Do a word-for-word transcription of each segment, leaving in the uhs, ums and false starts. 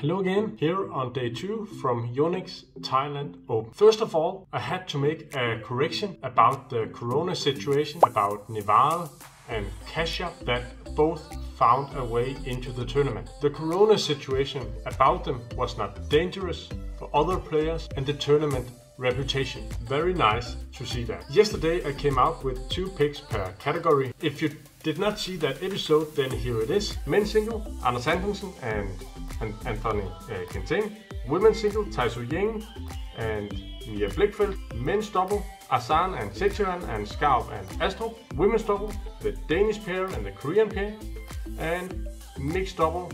Hello again, here on day two from Yonex Thailand Open. First of all, I had to make a correction about the corona situation, about Nival and Kasia that both found a way into the tournament. The corona situation about them was not dangerous for other players and the tournament reputation. Very nice to see that. Yesterday I came out with two picks per category. If you did not see that episode, then here it is. Men's single, Anders Antonsen and, and Anthony uh, Kinching. Women's single, Tai Tzu Ying and Mia Blichfeldt. Men's double, Asan and Setiawan and Skau and Astol. Women's double, the Danish pair and the Korean pair. And mixed double,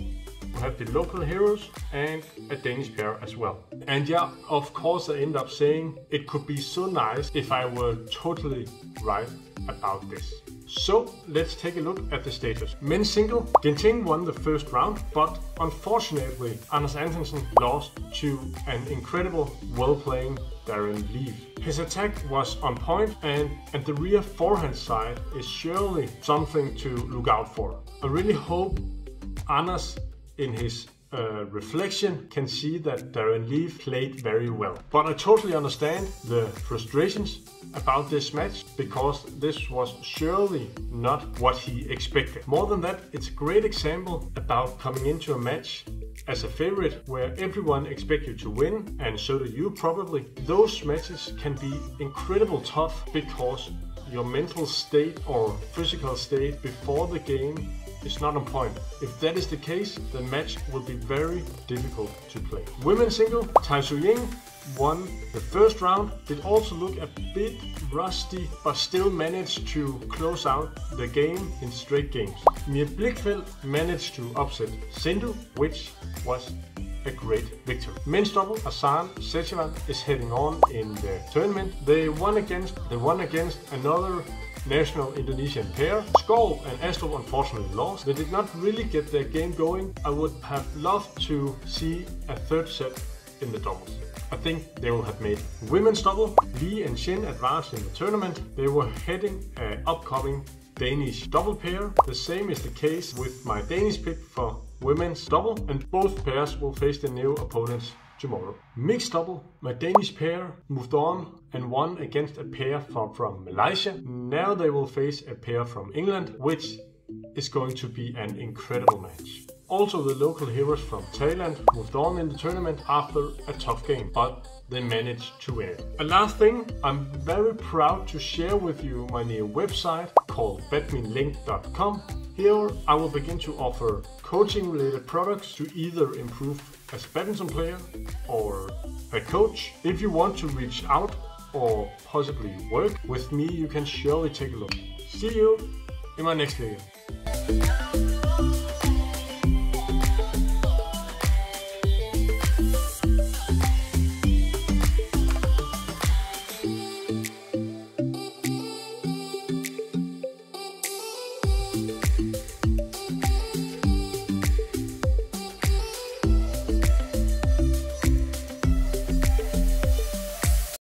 we have the local heroes and a Danish pair as well. And yeah, of course I end up saying it could be so nice if I were totally right about this. So let's take a look at the status. Men's single, Kinching won the first round, but unfortunately Anders Antonsen lost to an incredible well-playing Darren Leaf. His attack was on point and, and the rear forehand side is surely something to look out for. I really hope Anders in his uh, reflection can see that Darren Leaf played very well. But I totally understand the frustrations about this match, because this was surely not what he expected. More than that, it's a great example about coming into a match as a favorite where everyone expects you to win, and so do you probably. Those matches can be incredibly tough because your mental state or physical state before the game is not on point. If that is the case, the match will be very difficult to play. Women's single, Tai Tzu Ying won the first round. Did also look a bit rusty, but still managed to close out the game in straight games. Mia Blichfeldt managed to upset Sindhu, which was a great victory. Men's double, Asan Setiawan is heading on in the tournament. They won against, they won against another national Indonesian pair. Skau and Astol unfortunately lost. They did not really get their game going. I would have loved to see a third set in the doubles. I think they will have made it. Women's double, Lee and Shin advanced in the tournament. They were heading an upcoming Danish double pair. The same is the case with my Danish pick for women's double, and both pairs will face their new opponents tomorrow. Mixed double, my Danish pair moved on and won against a pair from, from Malaysia. Now they will face a pair from England, which is going to be an incredible match. Also, the local heroes from Thailand moved on in the tournament after a tough game, but they managed to win it. A last thing, I'm very proud to share with you my new website called Badminlink dot com. Here I will begin to offer coaching related products to either improve as a badminton player or a coach. If you want to reach out or possibly work with me, you can surely take a look. See you in my next video.